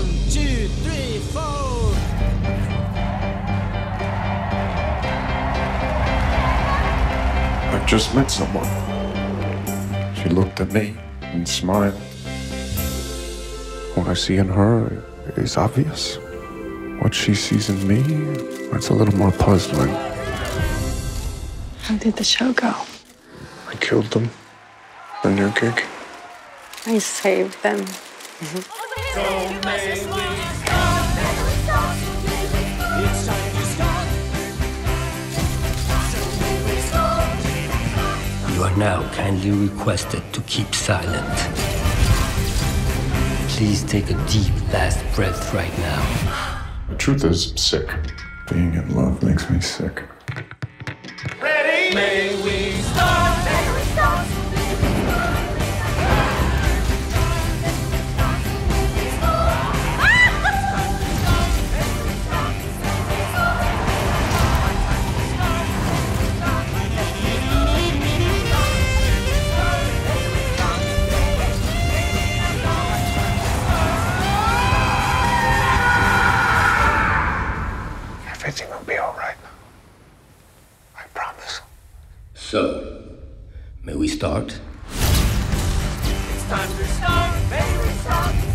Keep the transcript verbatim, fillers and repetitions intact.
One, two, three, four. I've just met someone. She looked at me and smiled. What I see in her is obvious. What she sees in me, that's a little more puzzling. How did the show go? I killed them. And your gig? I saved them. Mm-hmm. So may we start. It's time to start. You are now kindly requested to keep silent. Please take a deep last breath right now. The truth is, I'm sick. Being in love makes me sick. Ready? May we start. May we start. Everything will be all right now. I promise. So, may we start? It's time to start. May we start?